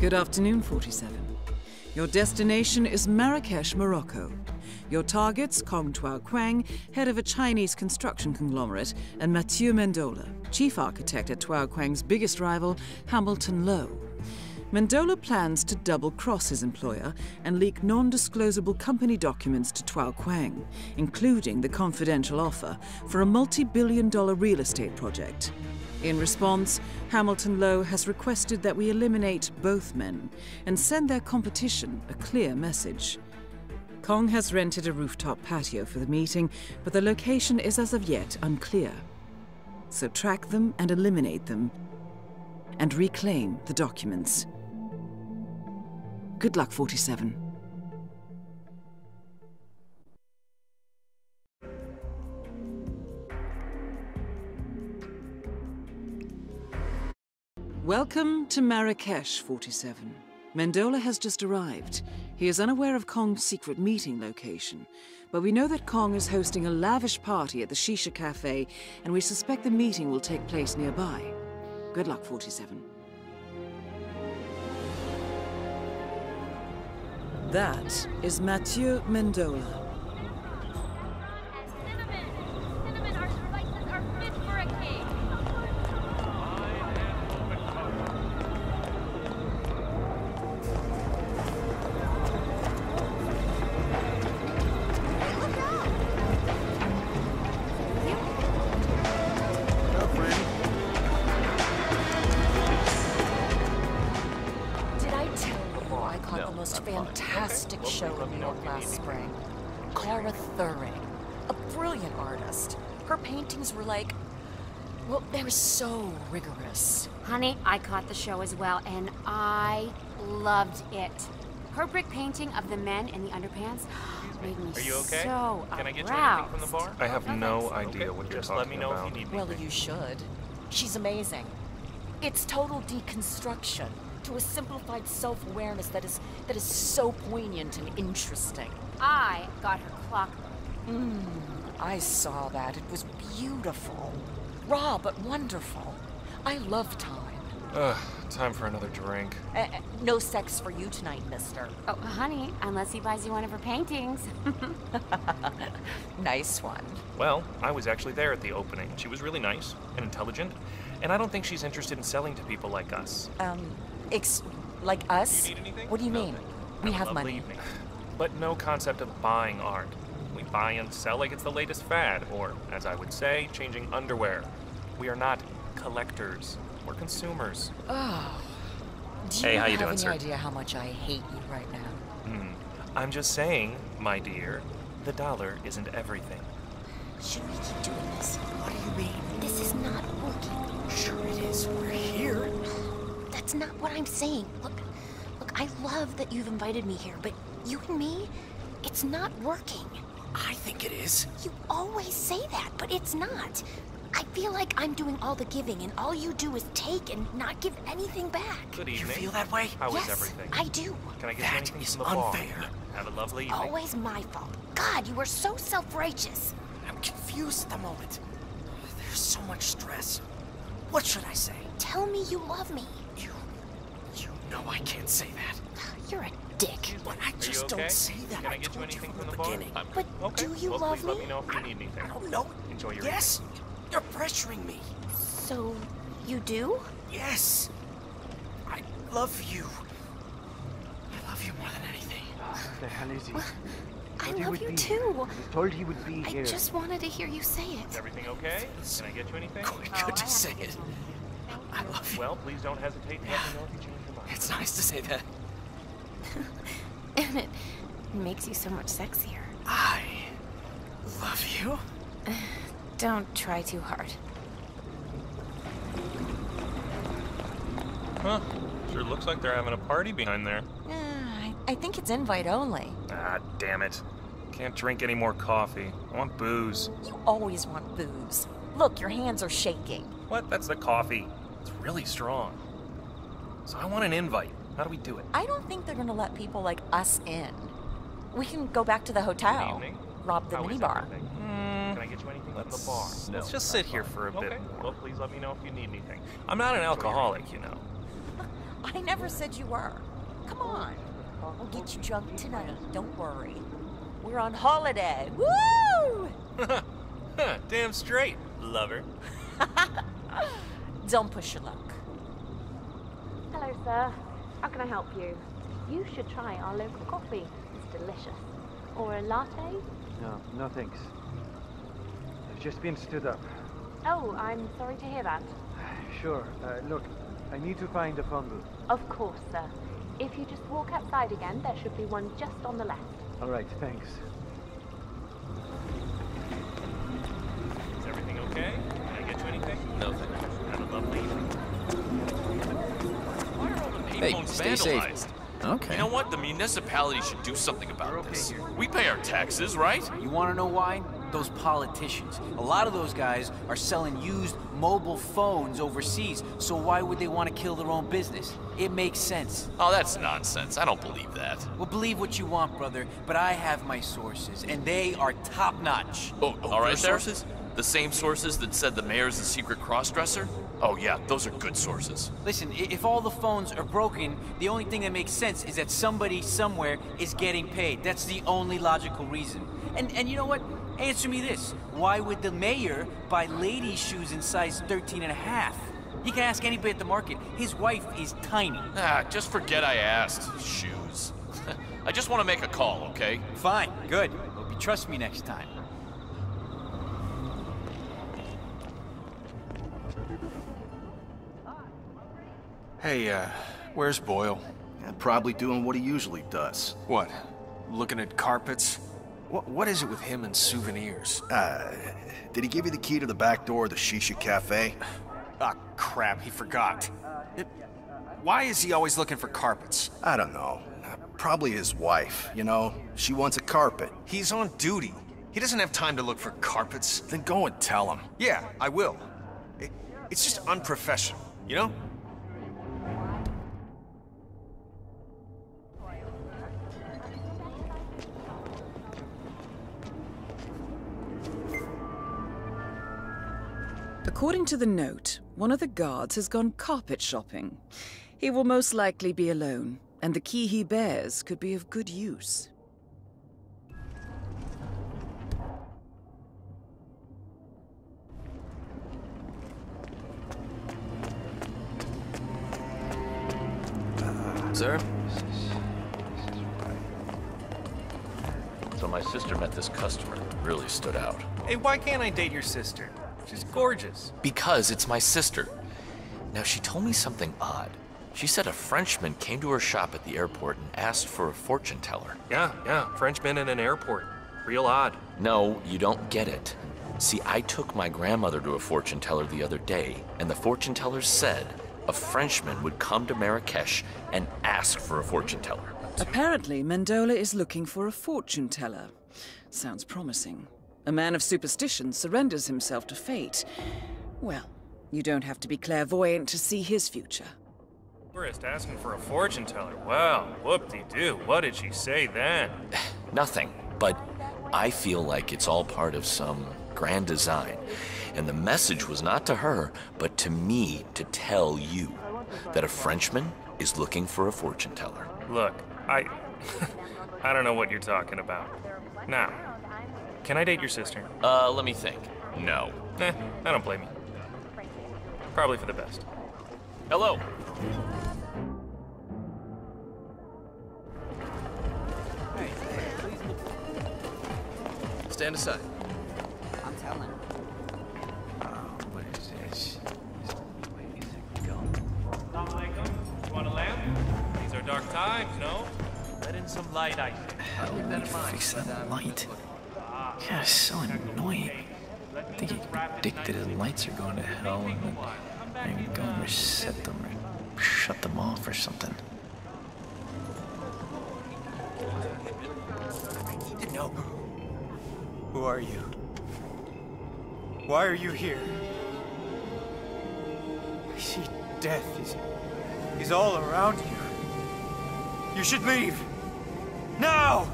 Good afternoon, 47. Your destination is Marrakesh, Morocco. Your targets, Kong Tuo Kuang, head of a Chinese construction conglomerate, and Mathieu Mendola, chief architect at Tuo Kuang's biggest rival, Hamilton Lowe. Mendola plans to double-cross his employer and leak non-disclosable company documents to Tuo Kuang, including the confidential offer for a multi-billion-dollar real estate project. In response, Hamilton Lowe has requested that we eliminate both men and send their competition a clear message. Kong has rented a rooftop patio for the meeting, but the location is as of yet unclear. So track them and eliminate them, and reclaim the documents. Good luck, 47. Welcome to Marrakesh, 47. Mendola has just arrived. He is unaware of Kong's secret meeting location, but we know that Kong is hosting a lavish party at the Shisha Café, and we suspect the meeting will take place nearby. Good luck, 47. That is Mathieu Mendola. Fantastic show in New York last spring. Clara Thuring, a brilliant artist. Her paintings were like, well, they were so rigorous. Honey, I caught the show as well, and I loved it. Her brick painting of the men in the underpants made me so aroused. Are you okay? Can I get you anything from the bar? I have no idea what you're talking about. Let me know if you need anything. Well, you should. She's amazing. It's total deconstruction to a simplified self-awareness that is so poignant and interesting. I got her clockwork. I saw that. It was beautiful. Raw, but wonderful. I love time. Time for another drink. No sex for you tonight, mister. Oh, honey, unless he buys you one of her paintings. Nice one. Well, I was actually there at the opening. She was really nice and intelligent, and I don't think she's interested in selling to people like us. Like us? Do you need anything? What do you mean? We have money. Evening. But no concept of buying art. We buy and sell like it's the latest fad, or, as I would say, changing underwear. We are not collectors. We're consumers. Oh. Hey, how you doing, sir? Do you have any idea how much I hate you right now? I'm just saying, my dear, the dollar isn't everything. Should we keep doing this? What do you mean? This is not working. Sure it is. We're here. That's not what I'm saying. Look, I love that you've invited me here, but you and me, it's not working. I think it is. You always say that, but it's not. I feel like I'm doing all the giving, and all you do is take and not give anything back. Good evening. You feel that way? Yes, everything? I do. Can I get anything from the bar? That is unfair. Have a lovely evening. Always my fault. God, you are so self-righteous. I'm confused at the moment. There's so much stress. What should I say? Tell me you love me. You know I can't say that. You're a dick. But I just don't say that. I told you from the beginning. But do you love me? Let me know if you need anything. I don't know. Enjoy your Yes. Evening. You're pressuring me. So, you do? Yes. I love you. I love you more than anything. What the hell is he? Well, I love you too. I told he would be here. I just wanted to hear you say it. Is everything okay? Can I get you anything? Good to say it. I love you. Well, please don't hesitate to let me know if you change your mind. It's nice to say that. And it makes you so much sexier. I love you. Don't try too hard. Huh. Sure looks like they're having a party behind there. I think it's invite only. Ah, damn it. Can't drink any more coffee. I want booze. You always want booze. Look, your hands are shaking. What? That's the coffee. It's really strong. So I want an invite. How do we do it? I don't think they're gonna let people like us in. We can go back to the hotel. Rob the minibar. Can I get you anything from the bar? No, let's just sit here for a bit. Well, please let me know if you need anything. I'm not an alcoholic, you know. I never said you were. Come on. We'll get you drunk tonight. Don't worry. We're on holiday. Woo! Damn straight, lover. Don't push your luck. Hello, sir. How can I help you? You should try our local coffee. It's delicious. Or a latte? No, no thanks. I've just been stood up. Oh, I'm sorry to hear that. Sure. Look, I need to find a phone booth. Of course, sir. If you just walk outside again, there should be one just on the left. All right, thanks. Is everything okay? Can I get you anything? No, thank you. Have a lovely evening. Why are all the payphones vandalized? Okay. You know what? The municipality should do something about this. We pay our taxes, right? You want to know why? Those politicians. A lot of those guys are selling used mobile phones overseas, so why would they want to kill their own business? It makes sense. Oh, that's nonsense. I don't believe that. Well, believe what you want, brother, but I have my sources, and they are top-notch. Oh, all right, sources? The same sources that said the mayor's a secret cross-dresser? Oh, yeah, those are good sources. Listen, if all the phones are broken, the only thing that makes sense is that somebody somewhere is getting paid. That's the only logical reason. And you know what? Answer me this. Why would the mayor buy ladies' shoes in size 13½? You can ask anybody at the market. His wife is tiny. Ah, just forget I asked. Shoes. I just want to make a call, okay? Fine. Good. Hope you trust me next time. Hey, where's Boyle? Yeah, probably doing what he usually does. What? Looking at carpets? What is it with him and souvenirs? Did he give you the key to the back door of the Shisha Café? Ah, crap, he forgot. Why is he always looking for carpets? I don't know. Probably his wife, you know? She wants a carpet. He's on duty. He doesn't have time to look for carpets. Then go and tell him. Yeah, I will. It's just unprofessional, you know? According to the note, one of the guards has gone carpet shopping. He will most likely be alone, and the key he bears could be of good use. Sir? So my sister met this customer, really stood out. Hey, why can't I date your sister? She's gorgeous. Because it's my sister. Now, she told me something odd. She said a Frenchman came to her shop at the airport and asked for a fortune teller. Yeah, Frenchman in an airport. Real odd. No, you don't get it. See, I took my grandmother to a fortune teller the other day, and the fortune teller said a Frenchman would come to Marrakesh and ask for a fortune teller. Apparently, Mendola is looking for a fortune teller. Sounds promising. A man of superstition surrenders himself to fate. Well, you don't have to be clairvoyant to see his future. Tourist asking for a fortune teller. Wow, whoop-de-doo. What did she say then? Nothing, but I feel like it's all part of some grand design. And the message was not to her, but to me to tell you that a Frenchman is looking for a fortune teller. Look, I don't know what you're talking about. Now, can I date your sister? Let me think. No. Nah, I don't blame you. Probably for the best. Hello. Hey, please. Stand aside. I'm telling. What is this? Where is it going? Assalamualaikum. You want a lamp? These are dark times, no? Let in some light, I think. How would we fix that light? Yeah, it's so annoying. I think he predicted his lights are going to hell and maybe go and reset them or shut them off or something. I need to know. Who are you? Why are you here? I see death is all around you. You should leave. Now!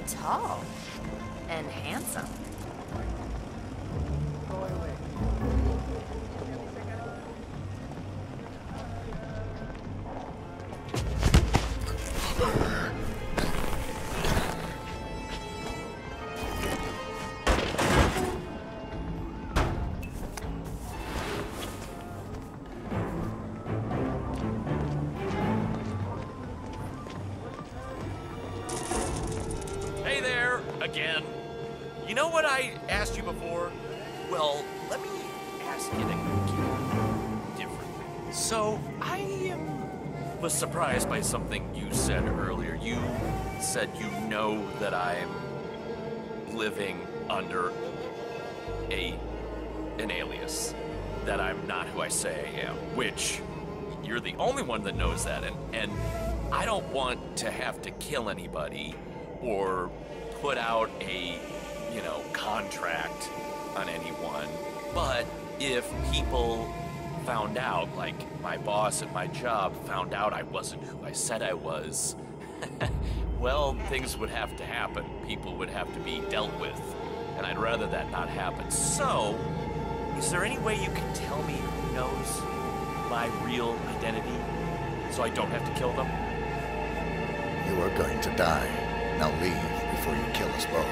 are tall and handsome. Again. You know what I asked you before? Well, let me ask it again differently. So, was surprised by something you said earlier. You said you know that I'm living under an alias, that I'm not who I say I am, which you're the only one that knows that, and I don't want to have to kill anybody or put out a, contract on anyone. But if people found out, like my boss at my job found out I wasn't who I said I was, well, things would have to happen. People would have to be dealt with. And I'd rather that not happen. So, is there any way you can tell me who knows my real identity so I don't have to kill them? You are going to die. Now leave. Before you kill us both.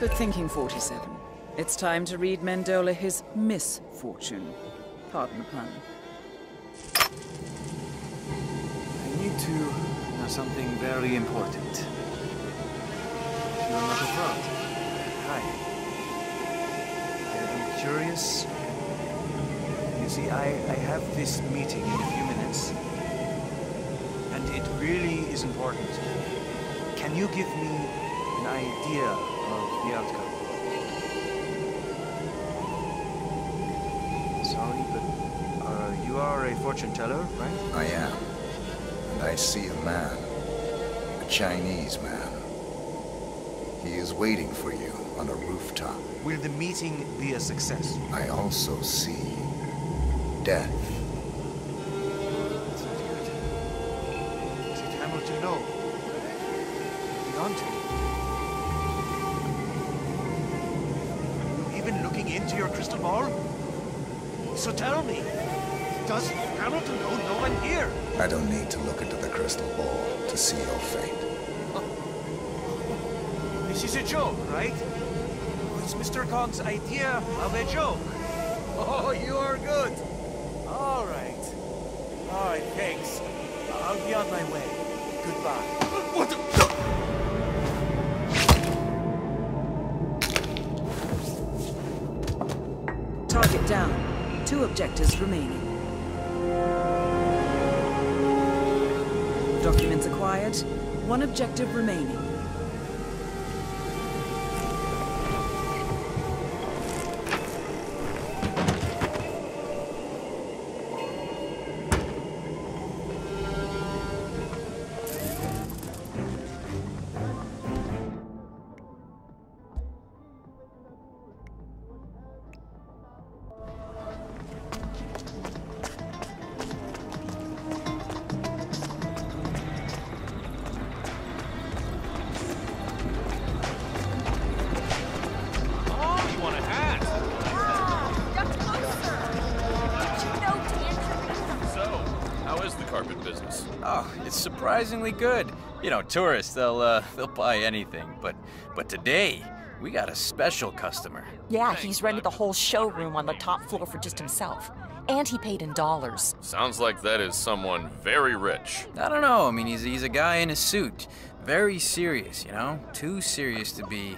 Good thinking, 47. It's time to read Mendola his misfortune. Pardon the pun. I need to know something very important. You're not abroad. Hi. I'm curious. See, I have this meeting in a few minutes, and it really is important. Can you give me an idea of the outcome? Sorry, but you are a fortune teller, right? I am. And I see a man, a Chinese man. He is waiting for you on a rooftop. Will the meeting be a success? I also see death. That's not good. Is it Hamilton Lowe? Beyond you? You even looking into your crystal ball? So tell me, does Hamilton Lowe know I'm here? I don't need to look into the crystal ball to see your fate. This is a joke, right? It's Mr. Kong's idea of a joke. Oh, you are good. All right, thanks. I'll be on my way. Goodbye. What the? Target down. 2 objectives remaining. Documents acquired. 1 objective remaining. It's surprisingly good. Tourists, they'll buy anything, but today we got a special customer. Yeah, he's rented the whole showroom on the top floor for just himself, and he paid in dollars. Sounds like that is someone very rich. I don't know. He's a guy in a suit, very serious. Too serious to be,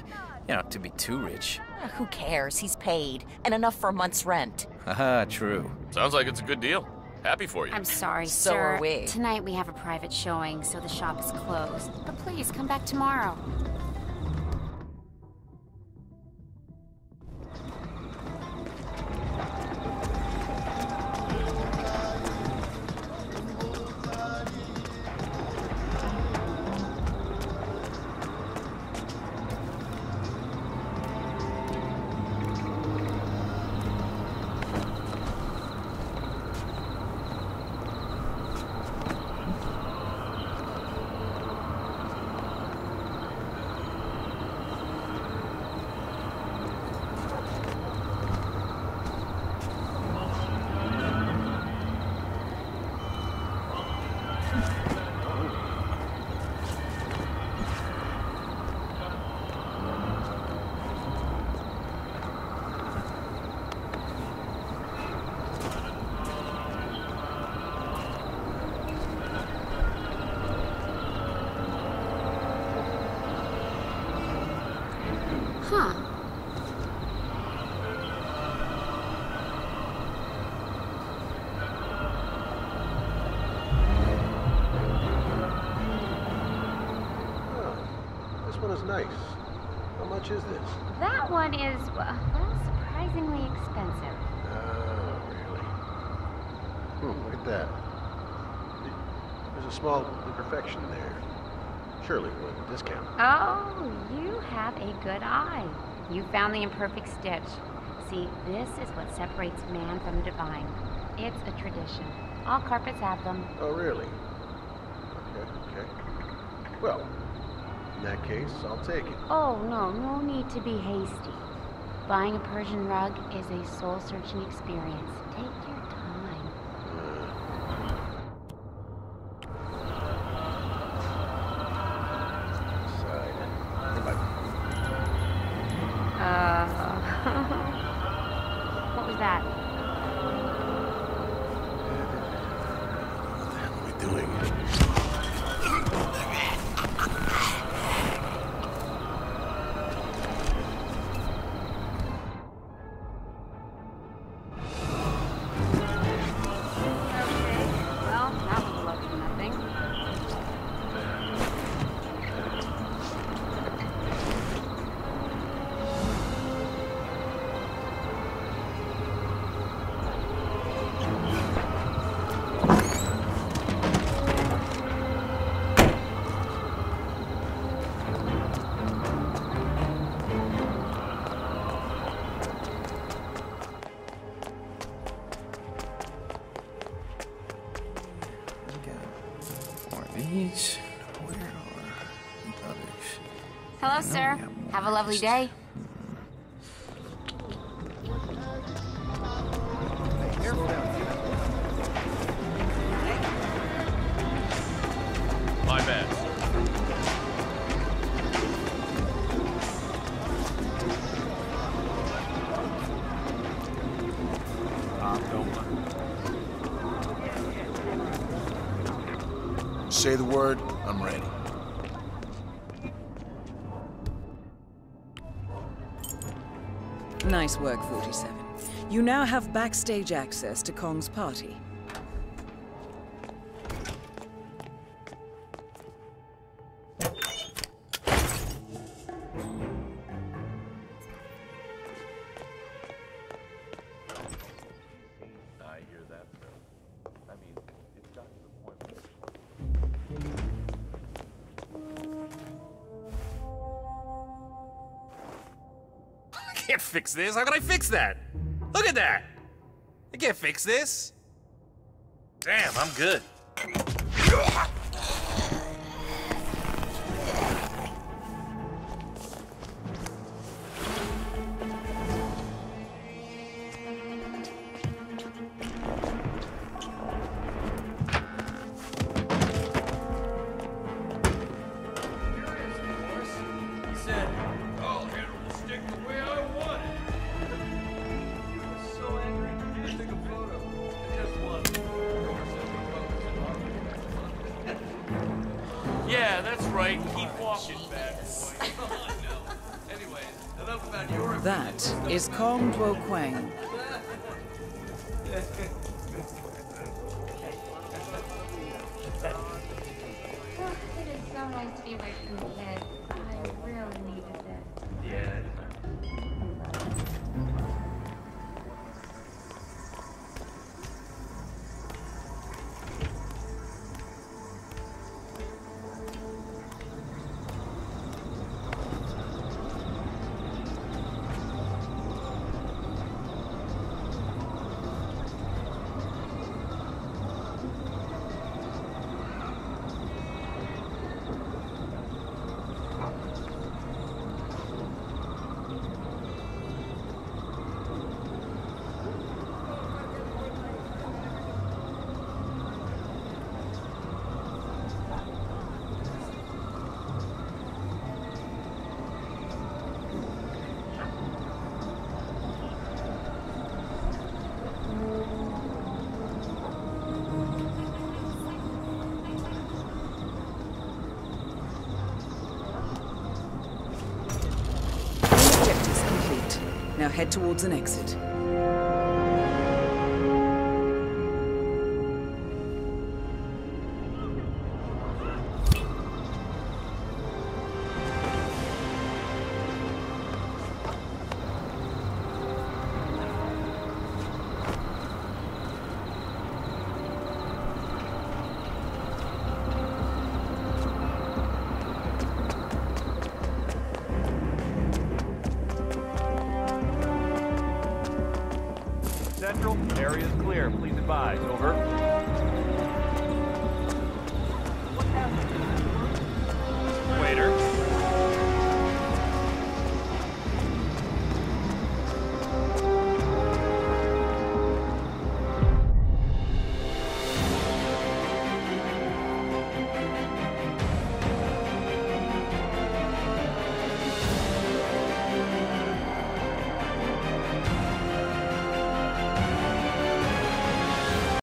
to be too rich. Who cares? He's paid, and enough for a month's rent. Haha, true. Sounds like it's a good deal. Happy for you. I'm sorry, sir. So are we. Tonight we have a private showing, so the shop is closed. But please, come back tomorrow. Huh. Oh, this one is nice. How much is this? That one is, well, surprisingly expensive. Oh, really? Hmm, look at that. There's a small imperfection there. Surely with a discount. Oh, you have a good eye. You found the imperfect stitch. See, this is what separates man from divine. It's a tradition. All carpets have them. Oh, really? Okay. Well, in that case, I'll take it. Oh, no need to be hasty. Buying a Persian rug is a soul-searching experience. Take your time. Hello, sir. Have a lovely day. My bad. Say the word, I'm ready. Nice work, 47. You now have backstage access to Kong's party. I can't fix this. How can I fix that? Look at that. I can't fix this. Damn, I'm good. That is Kong Tuo Kuang. It is so nice to be away from the kids. I really needed this. Yeah. Now head towards an exit. Area is clear. Please advise. Over.